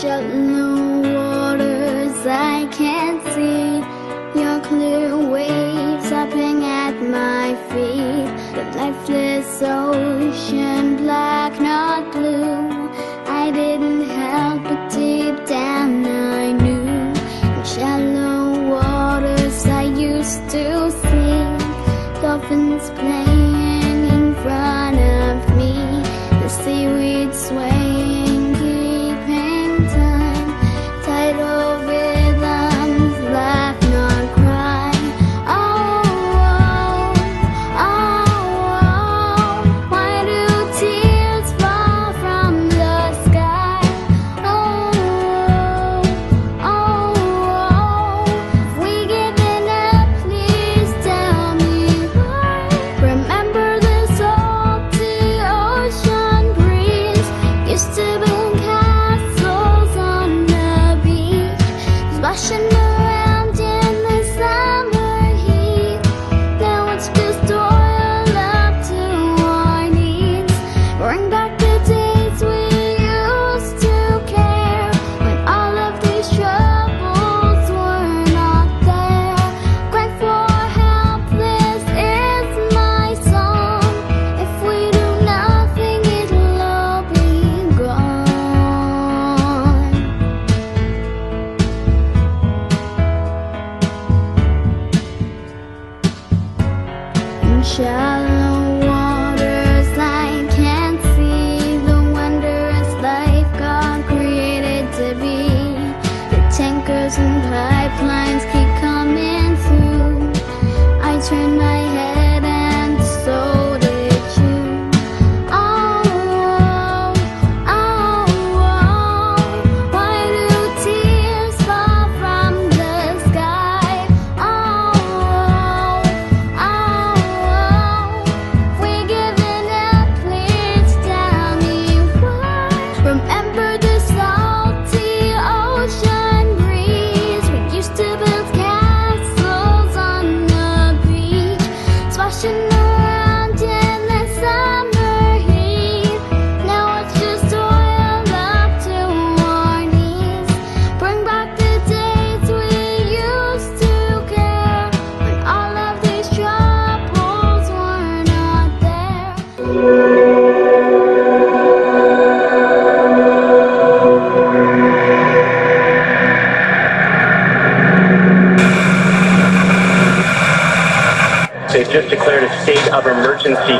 shallow waters I can't see. Your clear waves lapping at my feet. The lifeless ocean, black not blue. I didn't help but deep down I knew. In shallow waters I used to see dolphins playing in front of me. The seaweed swaying.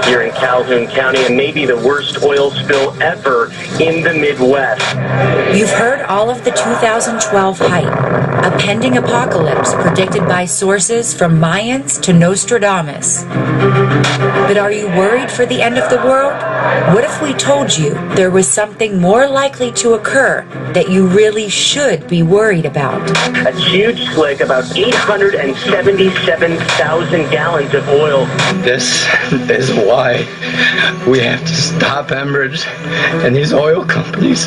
Here in Calhoun County, and maybe the worst oil spill ever in the Midwest. You've heard all of the 2012 hype, a pending apocalypse predicted by sources from Mayans to Nostradamus. But are you worried for the end of the world? What if we told you there was something more likely to occur that you really should be worried about? A huge slick, about 877,000 gallons of oil. This is why we have to stop Enbridge and these oil companies.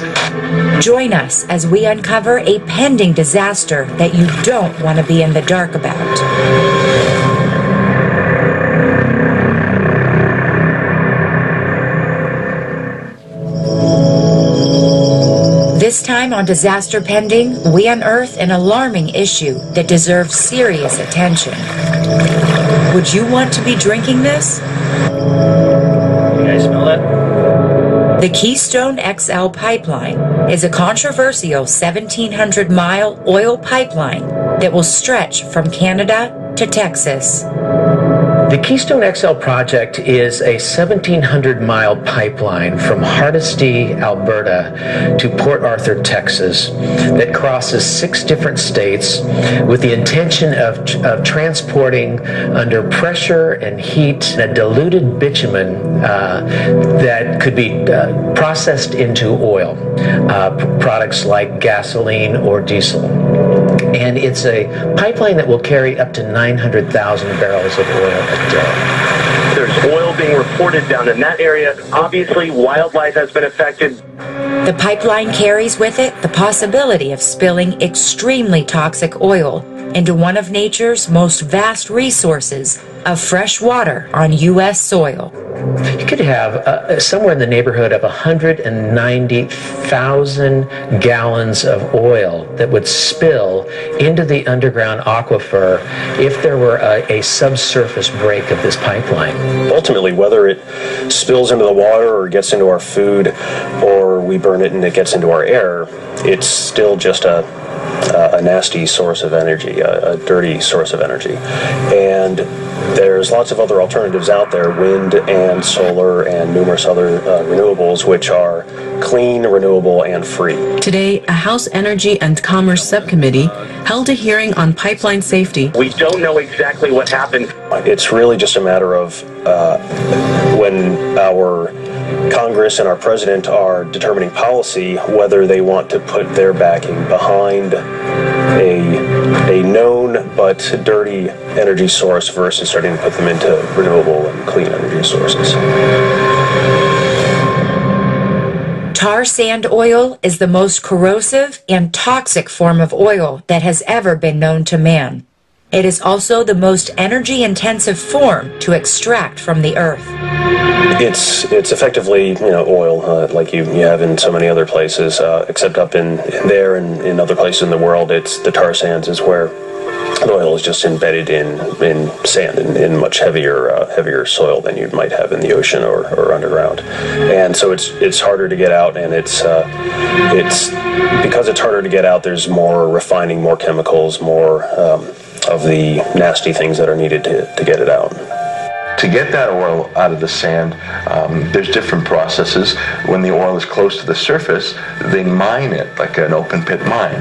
Join us as we uncover a pending disaster that you don't want to be in the dark about. This time on Disaster Pending, we unearth an alarming issue that deserves serious attention. Would you want to be drinking this? You guys smell that? The Keystone XL pipeline is a controversial 1,700-mile oil pipeline that will stretch from Canada to Texas. The Keystone XL project is a 1,700-mile pipeline from Hardisty, Alberta, to Port Arthur, Texas, that crosses 6 different states with the intention of transporting under pressure and heat a diluted bitumen that could be processed into oil, products like gasoline or diesel. And it's a pipeline that will carry up to 900,000 barrels of oil a day. There's oil well being reported down in that area. Obviously, wildlife has been affected. The pipeline carries with it the possibility of spilling extremely toxic oil into one of nature's most vast resources of fresh water on U.S. soil. You could have somewhere in the neighborhood of 190,000 gallons of oil that would spill into the underground aquifer if there were a subsurface break of this pipeline. Ultimately, whether it spills into the water or gets into our food or we burn it and it gets into our air, it's still just a nasty source of energy, a dirty source of energy. And there's lots of other alternatives out there, wind and solar and numerous other renewables, which are clean, renewable, and free. Today, a House Energy and Commerce subcommittee held a hearing on pipeline safety. We don't know exactly what happened. It's really just a matter of when our Congress and our president are determining policy, whether they want to put their backing behind a known but dirty energy source versus starting to put them into renewable and clean energy sources. Tar sand oil is the most corrosive and toxic form of oil that has ever been known to man. It is also the most energy-intensive form to extract from the earth. It's effectively, you know, oil like you have in so many other places, except up in there and in other places in the world. It's the tar sands is where the oil is just embedded in sand and in much heavier soil than you might have in the ocean or underground. And so it's harder to get out, and it's because it's harder to get out. There's more refining, more chemicals, more of the nasty things that are needed to get it out. To get that oil out of the sand, there's different processes. When the oil is close to the surface, they mine it like an open pit mine.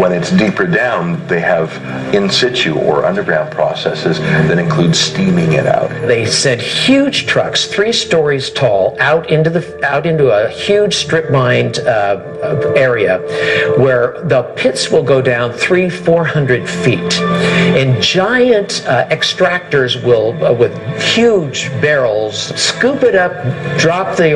When it's deeper down, they have in situ or underground processes that include steaming it out. They sent huge trucks, 3 stories tall, out into a huge strip mined area where the pits will go down 300-400 feet, and giant extractors will with huge barrels scoop it up, drop the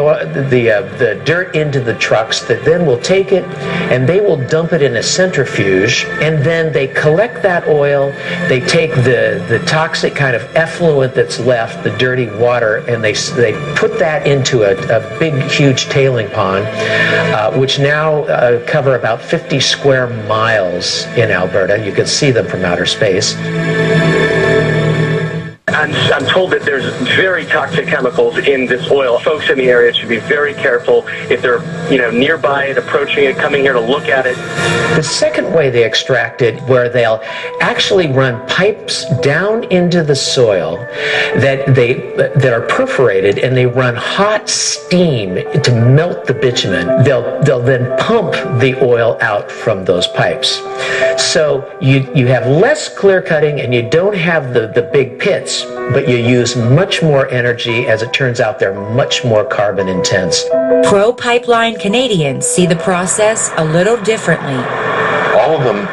dirt into the trucks that then will take it and they will dump it in a centrifuge, and then they collect that oil. They take the toxic kind of effluent that's left, the dirty water, and they put that into a big huge tailing pond, which now cover about 50 square miles in Alberta. You can see them from outer space. I'm told that there's very toxic chemicals in this oil. Folks in the area should be very careful if they're, nearby it, approaching it, coming here to look at it. The second way they extract it, where they'll actually run pipes down into the soil that are perforated, and they run hot steam to melt the bitumen. They'll then pump the oil out from those pipes. So you have less clear cutting, and you don't have the big pits, but you use much more energy. As it turns out, they're much more carbon intense. Pro-pipeline Canadians see the process a little differently. All of them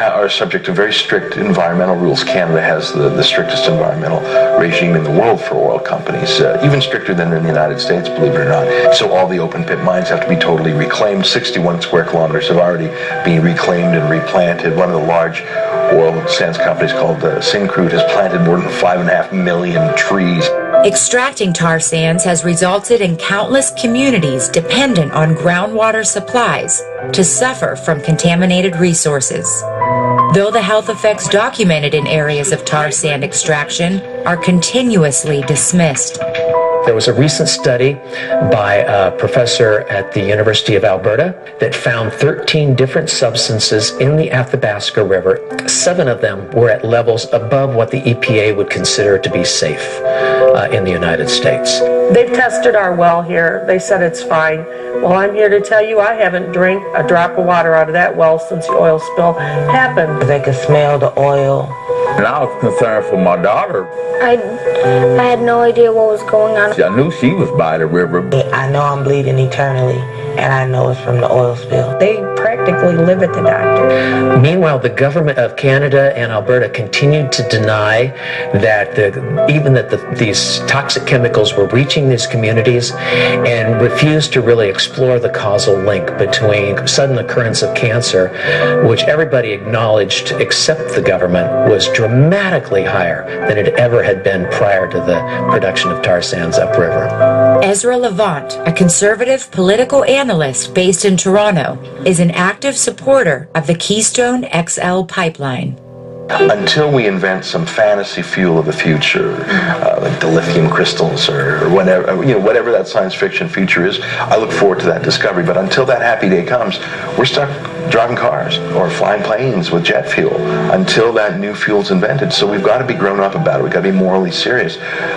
are subject to very strict environmental rules. Canada has the strictest environmental regime in the world for oil companies, even stricter than in the United States, believe it or not. So all the open pit mines have to be totally reclaimed. 61 square kilometers have already been reclaimed and replanted. One of the large oil sands companies called Syncrude has planted more than 5.5 million trees. Extracting tar sands has resulted in countless communities dependent on groundwater supplies to suffer from contaminated resources. Though the health effects documented in areas of tar sand extraction are continuously dismissed. There was a recent study by a professor at the University of Alberta that found 13 different substances in the Athabasca River. 7 of them were at levels above what the EPA would consider to be safe in the United States. They've tested our well here. They said it's fine. Well, I'm here to tell you I haven't drank a drop of water out of that well since the oil spill happened. They could smell the oil. And I was concerned for my daughter. I had no idea what was going on. I knew she was by the river. I know I'm bleeding eternally, and I know it's from the oil spill. They prayed. practically live at the doctor. Meanwhile, the government of Canada and Alberta continued to deny that these toxic chemicals were reaching these communities and refused to really explore the causal link between sudden occurrence of cancer, which everybody acknowledged except the government was dramatically higher than it ever had been prior to the production of tar sands upriver. Ezra Levant, a conservative political analyst based in Toronto, is an active supporter of the Keystone XL pipeline. Until we invent some fantasy fuel of the future, like the lithium crystals or whatever, whatever that science fiction future is, I look forward to that discovery. But until that happy day comes, we're stuck driving cars or flying planes with jet fuel until that new fuel's invented. So we've got to be grown up about it. We've got to be morally serious.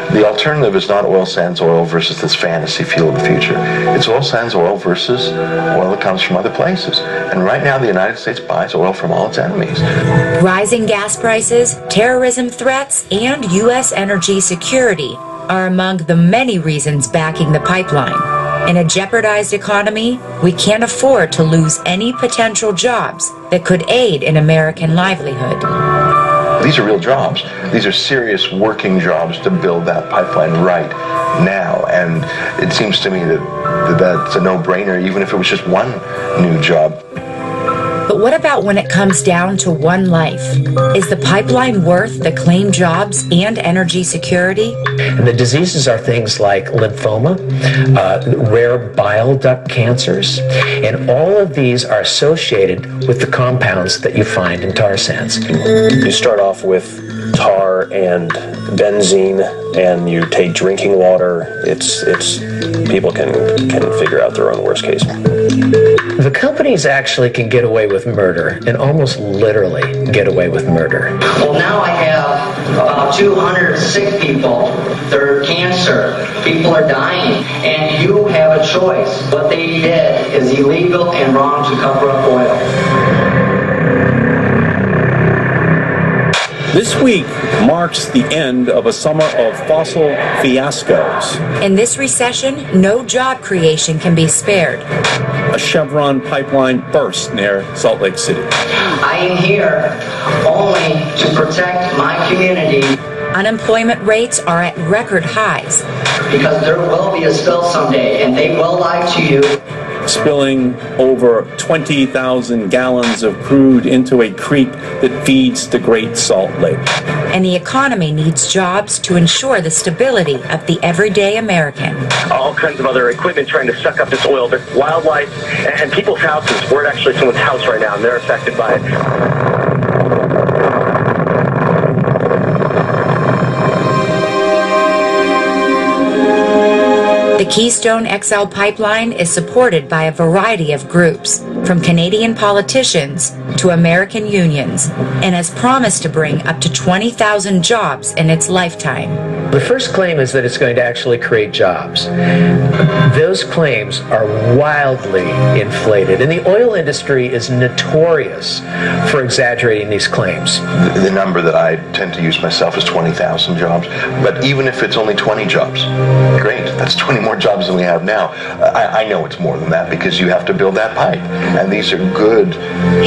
The alternative is not oil sands oil versus this fantasy fuel of the future. It's oil sands oil versus oil that comes from other places. And right now the United States buys oil from all its enemies. Rising gas prices, terrorism threats, and U.S. energy security are among the many reasons backing the pipeline. In a jeopardized economy, we can't afford to lose any potential jobs that could aid in American livelihood. These are real jobs. These are serious working jobs to build that pipeline right now. And it seems to me that that's a no-brainer, even if it was just one new job. But what about when it comes down to one life? Is the pipeline worth the claimed jobs and energy security? And the diseases are things like lymphoma, rare bile duct cancers, and all of these are associated with the compounds that you find in tar sands. You start off with tar and benzene, and you take drinking water. It's people can figure out their own worst case. The companies actually can get away with murder, and almost literally get away with murder. Well, now I have about 200 sick people. They're cancer. People are dying, and you have a choice. What they did is illegal and wrong to cover up oil. This week marks the end of a summer of fossil fiascos. In this recession, no job creation can be spared. A Chevron pipeline burst near Salt Lake City. I am here only to protect my community. Unemployment rates are at record highs. Because there will be a spill someday, and they will lie to you. Spilling over 20,000 gallons of crude into a creek that feeds the Great Salt Lake. And the economy needs jobs to ensure the stability of the everyday American. All kinds of other equipment trying to suck up this oil, but wildlife and people's houses. We're at actually someone's house right now, and they're affected by it. The Keystone XL pipeline is supported by a variety of groups, from Canadian politicians to American unions, and has promised to bring up to 20,000 jobs in its lifetime. The first claim is that it's going to actually create jobs. Those claims are wildly inflated, and the oil industry is notorious for exaggerating these claims. The number that I tend to use myself is 20,000 jobs, but even if it's only 20 jobs, great, that's 20 more jobs than we have now. I know it's more than that because you have to build that pipe, and these are good,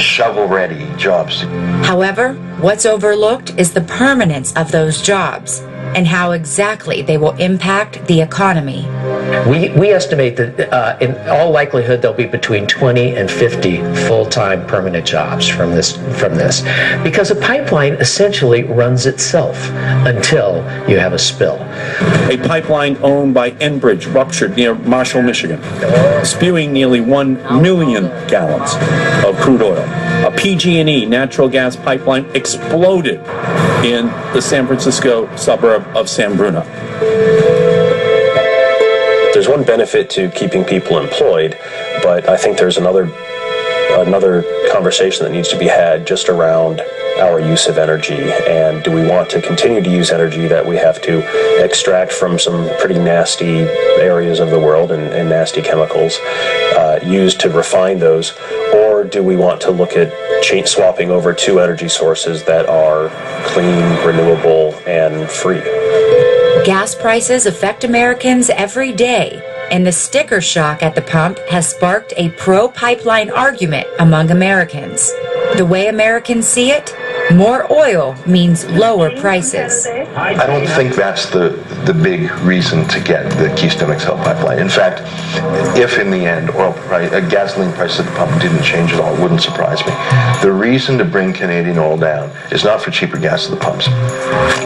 shovel-ready jobs. However, what's overlooked is the permanence of those jobs and how exactly they will impact the economy. We estimate that in all likelihood there'll be between 20 and 50 full-time permanent jobs from this, because a pipeline essentially runs itself until you have a spill. A pipeline owned by Enbridge ruptured near Marshall, Michigan, spewing nearly 1 million gallons of crude oil. A PG&E natural gas pipeline exploded in the San Francisco suburb of San Bruno. There's one benefit to keeping people employed, but I think there's another conversation that needs to be had just around our use of energy, and do we want to continue to use energy that we have to extract from some pretty nasty areas of the world and nasty chemicals used to refine those, or do we want to look at swapping over to energy sources that are clean, renewable, and free? Gas prices affect Americans every day, and the sticker shock at the pump has sparked a pro-pipeline argument among Americans. The way Americans see it, more oil means lower prices. I don't think that's the big reason to get the Keystone XL pipeline. In fact, if in the end oil price, gasoline prices at the pump didn't change at all, it wouldn't surprise me. The reason to bring Canadian oil down is not for cheaper gas at the pumps.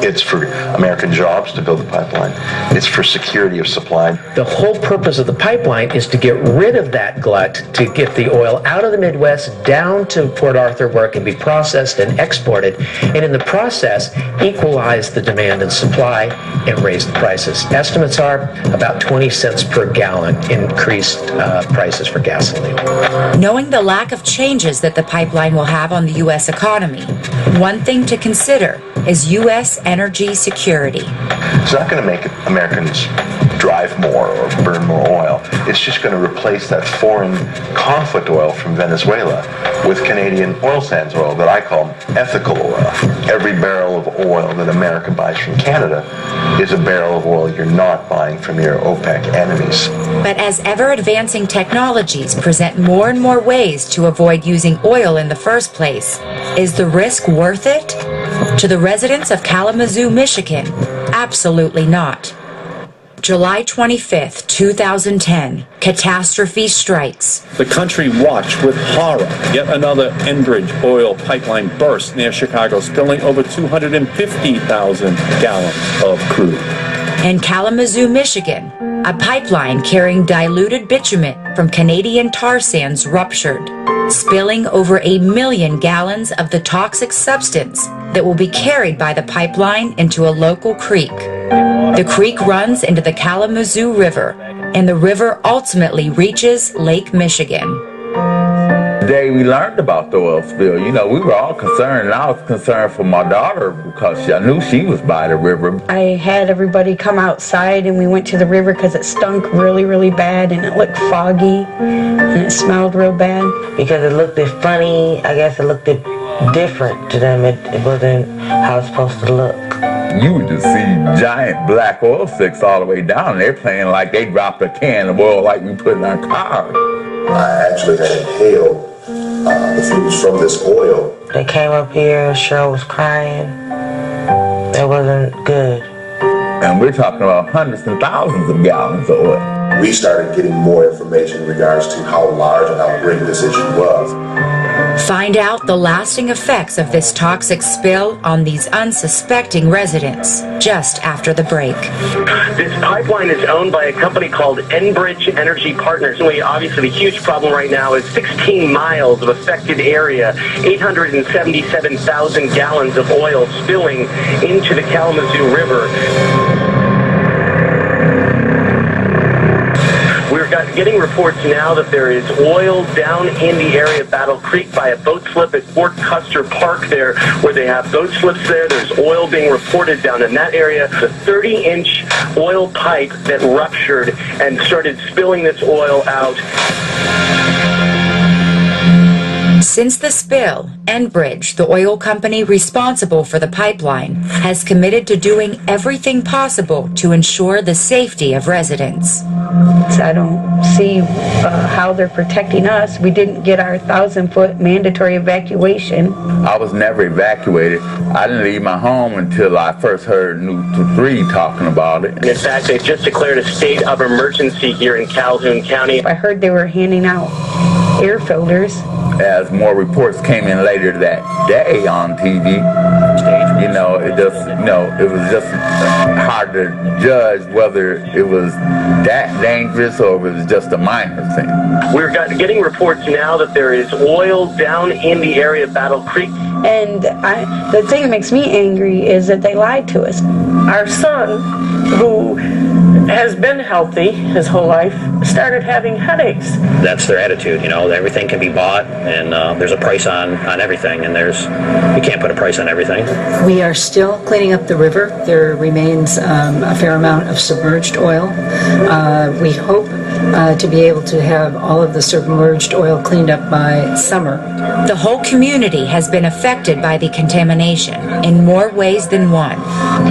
It's for American jobs to build the pipeline. It's for security of supply. The whole purpose of the pipeline is to get rid of that glut, to get the oil out of the Midwest down to Port Arthur where it can be processed and exported, and in the process equalize the demand and supply and raise the prices. Estimates are about 20 cents per gallon increased prices for gasoline. Knowing the lack of changes that the pipeline will have on the U.S. economy, one thing to consider is U.S. energy security. It's not going to make Americans drive more or burn more oil. It's just going to replace that foreign conflict oil from Venezuela with Canadian oil sands oil that I call ethical oil. Every barrel of oil that America buys from Canada is a barrel of oil you're not buying from your OPEC enemies. But as ever-advancing technologies present more and more ways to avoid using oil in the first place, is the risk worth it? To the residents of Kalamazoo, Michigan, absolutely not. July 25th, 2010, catastrophe strikes. The country watched with horror. Yet another Enbridge oil pipeline burst near Chicago, spilling over 250,000 gallons of crude. In Kalamazoo, Michigan, a pipeline carrying diluted bitumen from Canadian tar sands ruptured, spilling over 1 million gallons of the toxic substance that will be carried by the pipeline into a local creek. The creek runs into the Kalamazoo River, and the river ultimately reaches Lake Michigan. The day we learned about the oil spill, you know, we were all concerned, and I was concerned for my daughter because I knew she was by the river. I had everybody come outside, and we went to the river because it stunk really, really bad, and it looked foggy, and it smelled real bad. Because it looked funny, I guess it looked different to them. It wasn't how it's supposed to look. You would just see giant black oil slicks all the way down, and they're playing like they dropped a can of oil like we put in our car. I actually had inhaled the fumes from this oil. They came up here, Cheryl was crying. That wasn't good. And we're talking about hundreds and thousands of gallons of oil. We started getting more information in regards to how large and how great this issue was. Find out the lasting effects of this toxic spill on these unsuspecting residents just after the break. This pipeline is owned by a company called Enbridge Energy Partners. And obviously, the huge problem right now is 16 miles of affected area, 877,000 gallons of oil spilling into the Kalamazoo River. Getting reports now that there is oil down in the area of Battle Creek by a boat slip at Fort Custer Park there, where they have boat slips there. There's oil being reported down in that area. The 30-inch oil pipe that ruptured and started spilling this oil out. Since the spill, Enbridge, the oil company responsible for the pipeline, has committed to doing everything possible to ensure the safety of residents. I don't see how they're protecting us. We didn't get our 1,000-foot mandatory evacuation. I was never evacuated. I didn't leave my home until I first heard News 3 talking about it. In fact, they've just declared a state of emergency here in Calhoun County. I heard they were handing out air filters. As more reports came in later that day on TV, you know, it was just hard to judge whether it was that dangerous or it was just a minor thing. We're getting reports now that there is oil down in the area of Battle Creek. And the thing that makes me angry is that they lied to us. Our son, who has been healthy his whole life, started having headaches. That's their attitude, you know, everything can be bought, and there's a price on everything, and you can't put a price on everything. We are still cleaning up the river. There remains a fair amount of submerged oil. We hope to be able to have all of the submerged oil cleaned up by summer. The whole community has been affected by the contamination in more ways than one.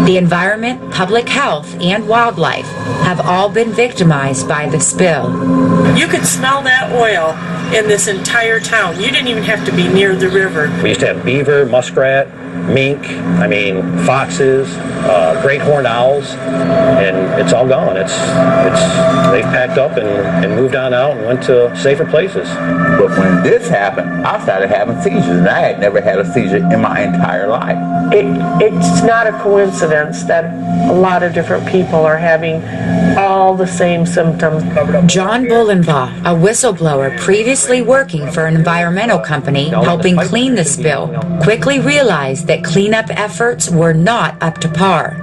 The environment, public health, and wildlife have all been victimized by the spill. You could smell that oil in this entire town. You didn't even have to be near the river. We used to have beaver, muskrat, mink, I mean foxes, great horned owls, and it's all gone. They've packed up and moved on out and went to safer places. But when this happened, I started having seizures, and I had never had a seizure in my entire life. It's not a coincidence that a lot of different people are having all the same symptoms. John Bolenbaugh, a whistleblower previously working for an environmental company helping clean the spill, quickly realized that cleanup efforts were not up to par.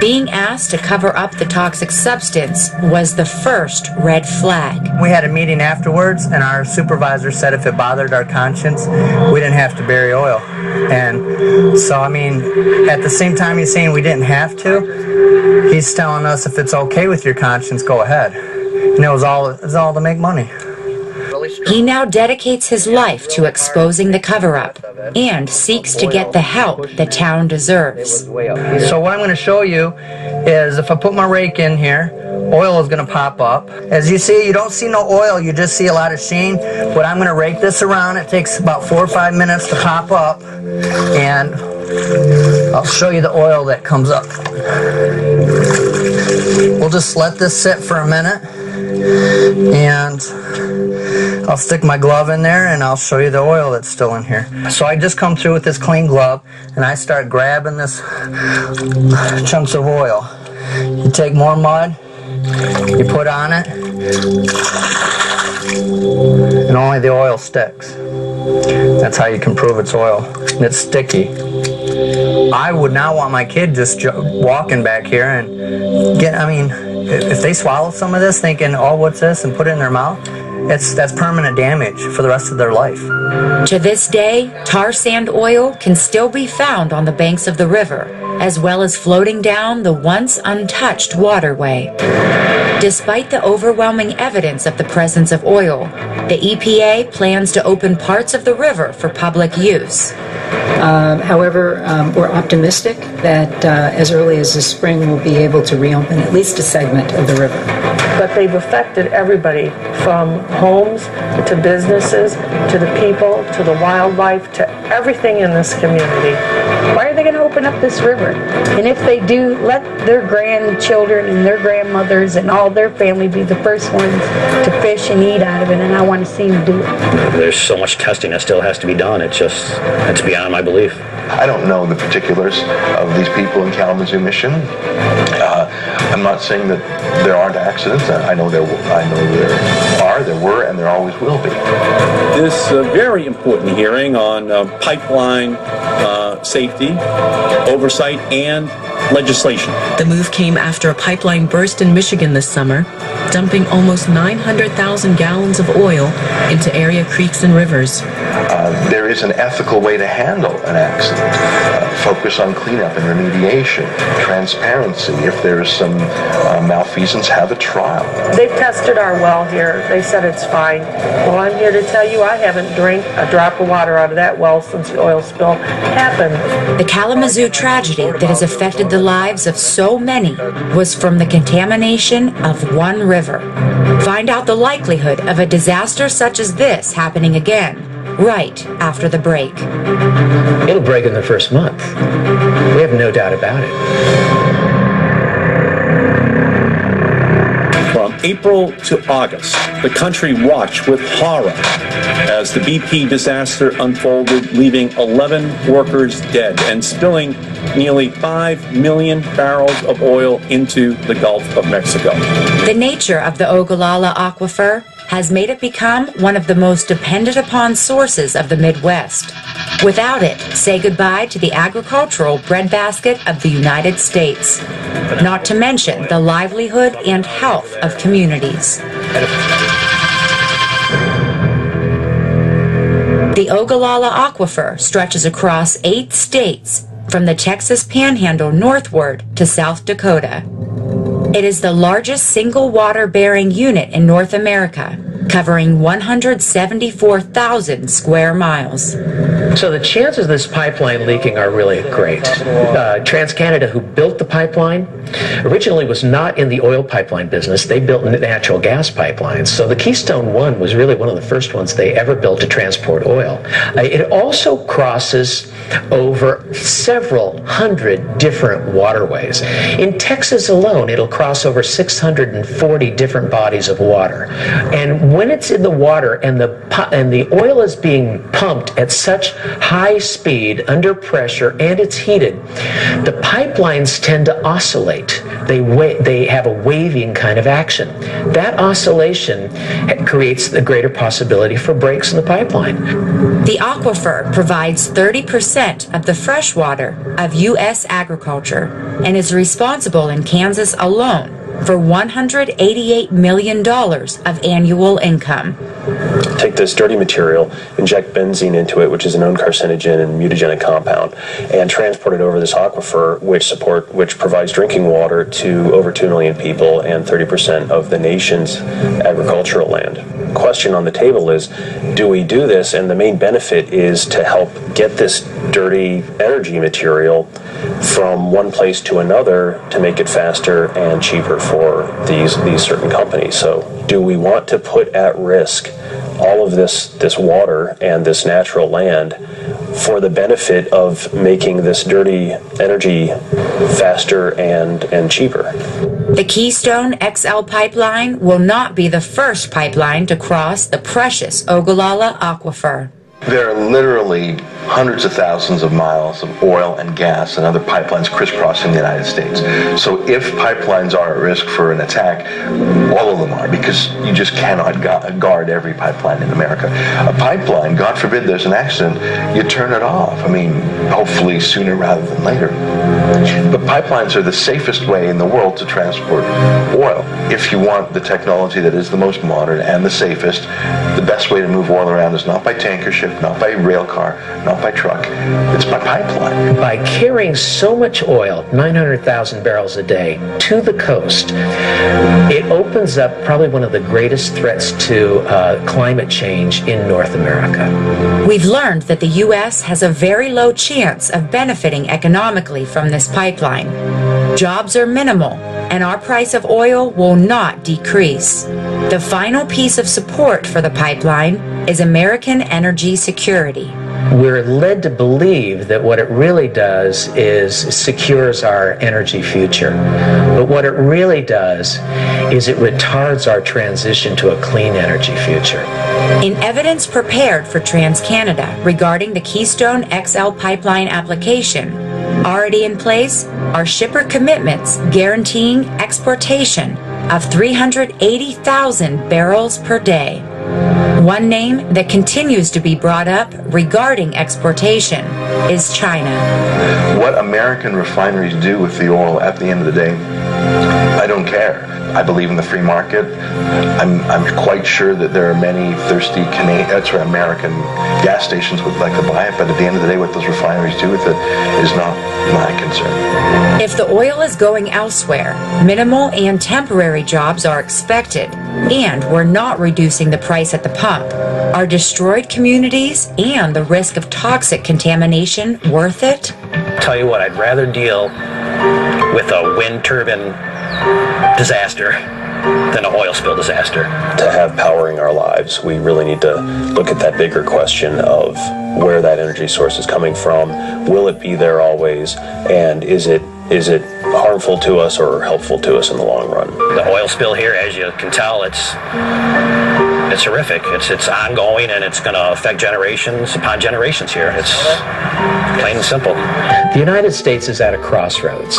Being asked to cover up the toxic substance was the first red flag. We had a meeting afterwards, and our supervisor said if it bothered our conscience, we didn't have to bury oil. And so, I mean, at the same time he's saying we didn't have to, he's telling us if it's okay with your conscience, go ahead. And it was all to make money. He now dedicates his life to exposing the cover-up and seeks to get the help the town deserves. So what I'm going to show you is if I put my rake in here, oil is going to pop up. As you see, you don't see no oil, you just see a lot of sheen. But I'm going to rake this around. It takes about 4 or 5 minutes to pop up, and I'll show you the oil that comes up. We'll just let this sit for a minute, and I'll stick my glove in there and I'll show you the oil that's still in here. So I just come through with this clean glove and I start grabbing this chunks of oil. You take more mud, you put on it, and only the oil sticks. That's how you can prove it's oil. And it's sticky. I would not want my kid just walking back here and get, I mean, if they swallow some of this thinking, oh, what's this, and put it in their mouth, that's permanent damage for the rest of their life. To this day, tar sand oil can still be found on the banks of the river, as well as floating down the once untouched waterway. Despite the overwhelming evidence of the presence of oil, the EPA plans to open parts of the river for public use. However, we're optimistic that as early as this spring we'll be able to reopen at least a segment of the river. But they've affected everybody, from homes to businesses to the people to the wildlife to everything in this community. Why are they going to open up this river? And if they do, let their grandchildren and their grandmothers and all their family be the first ones to fish and eat out of it, and I want to see them do it. There's so much testing that still has to be done. It's beyond my belief. I don't know the particulars of these people in Kalamazoo, Mission. I'm not saying that there aren't accidents. I know there are, there were, and there always will be. This very important hearing on pipeline safety, oversight, and legislation. The move came after a pipeline burst in Michigan this summer, dumping almost 900,000 gallons of oil into area creeks and rivers. There is an ethical way to handle an accident. Focus on cleanup and remediation, transparency. If there is some malfeasance, have a trial. They've tested our well here. They said it's fine. Well, I'm here to tell you I haven't drank a drop of water out of that well since the oil spill happened. The Kalamazoo tragedy that has affected the lives of so many was from the contamination of one river. Find out the likelihood of a disaster such as this happening again right after the break. It'll break in the first month. We have no doubt about it. From April to August, the country watched with horror as the BP disaster unfolded, leaving 11 workers dead and spilling nearly 5 million barrels of oil into the Gulf of Mexico. The nature of the Ogallala Aquifer has made it become one of the most dependent upon sources of the Midwest. Without it, say goodbye to the agricultural breadbasket of the United States, not to mention the livelihood and health of communities. The Ogallala Aquifer stretches across 8 states, from the Texas Panhandle northward to South Dakota. It is the largest single water-bearing unit in North America, covering 174,000 square miles. So the chances of this pipeline leaking are really great. TransCanada, who built the pipeline, originally was not in the oil pipeline business. They built natural gas pipelines. So the Keystone One was really one of the first ones they ever built to transport oil. It also crosses over several hundred different waterways. In Texas alone, it'll cross over 640 different bodies of water. And when it's in the water and the oil is being pumped at such high speed, under pressure, and it's heated, the pipelines tend to oscillate. They have a waving kind of action. That oscillation creates the greater possibility for breaks in the pipeline. The aquifer provides 30% of the fresh water of U.S. agriculture and is responsible in Kansas alone for $188 million of annual income. Take this dirty material, inject benzene into it, which is a known carcinogen and mutagenic compound, and transport it over this aquifer, which provides drinking water to over 2 million people and 30% of the nation's agricultural land. The question on the table is, do we do this? And the main benefit is to help get this dirty energy material from one place to another to make it faster and cheaper for these certain companies. So do we want to put at risk all of this water and this natural land for the benefit of making this dirty energy faster and cheaper? The Keystone XL pipeline will not be the first pipeline to cross the precious Ogallala Aquifer. There are literally hundreds of thousands of miles of oil and gas and other pipelines crisscrossing the United States. So if pipelines are at risk for an attack, all of them are, because you just cannot guard every pipeline in America. A pipeline, God forbid there's an accident, you turn it off. I mean, hopefully sooner rather than later. But pipelines are the safest way in the world to transport oil. If you want the technology that is the most modern and the safest, the best way to move oil around is not by tanker ship, not by rail car, not by truck. It's by pipeline. By carrying so much oil, 900,000 barrels a day, to the coast, it opens up probably one of the greatest threats to climate change in North America. We've learned that the U.S. has a very low chance of benefiting economically from this pipeline. Jobs are minimal, and our price of oil will not decrease. The final piece of support for the pipeline is American energy security. We're led to believe that what it really does is secures our energy future. But what it really does is it retards our transition to a clean energy future. In evidence prepared for TransCanada regarding the Keystone XL pipeline application, already in place are shipper commitments guaranteeing exportation of 380,000 barrels per day. One name that continues to be brought up regarding exportation is China. What American refineries do with the oil at the end of the day, I don't care. I believe in the free market. I'm quite sure that there are many thirsty American gas stations would like to buy it, but at the end of the day, what those refineries do with it is not my concern. If the oil is going elsewhere, minimal and temporary jobs are expected, and we're not reducing the price at the pump. Are destroyed communities and the risk of toxic contamination worth it? Tell you what, I'd rather deal with a wind turbine disaster than an oil spill disaster. To have power in our lives, we really need to look at that bigger question of where that energy source is coming from, will it be there always, and is it harmful to us or helpful to us in the long run? The oil spill here, as you can tell, it's horrific. It's ongoing, and it's going to affect generations upon generations here. It's plain and simple. The United States is at a crossroads.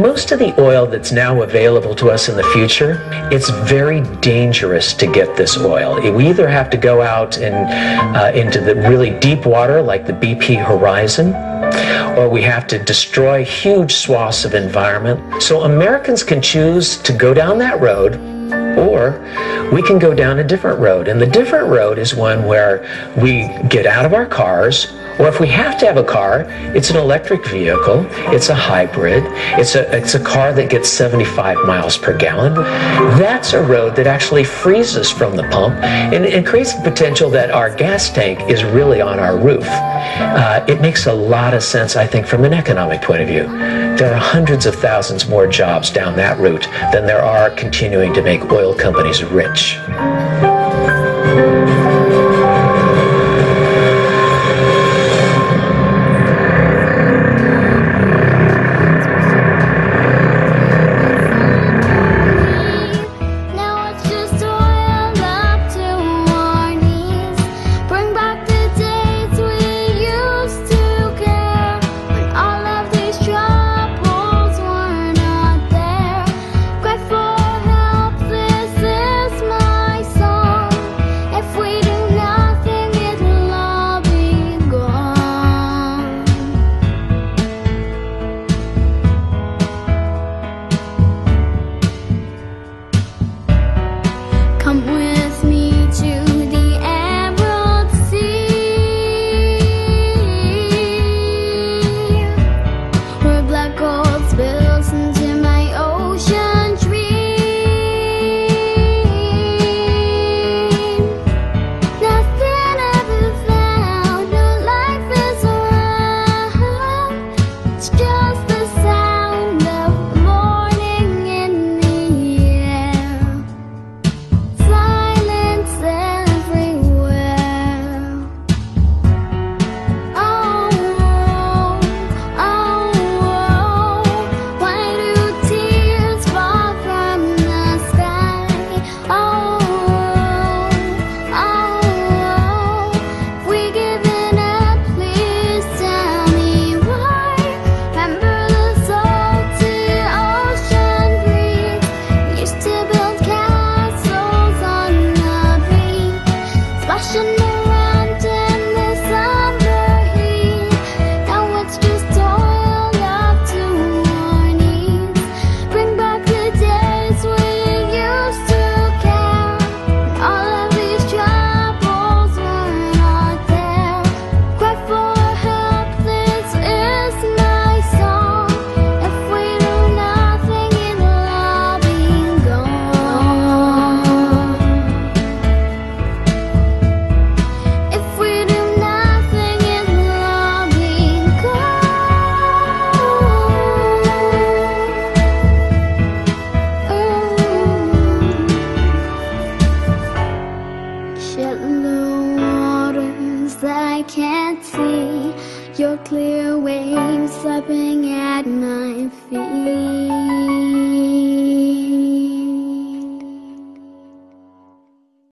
Most of the oil that's now available to us in the future, it's very dangerous to get this oil. We either have to go out and into the really deep water like the BP Horizon, or we have to destroy huge swaths of environment. So Americans can choose to go down that road Or we can go down a different road, and the different road is one where we get out of our cars, or if we have to have a car, it's an electric vehicle, it's a hybrid, it's a car that gets 75 miles per gallon. That's a road that actually frees us from the pump and creates the potential that our gas tank is really on our roof. It makes a lot of sense, I think, from an economic point of view. There are hundreds of thousands more jobs down that route than there are continuing to make oil companies rich. Clear waves lapping at my feet.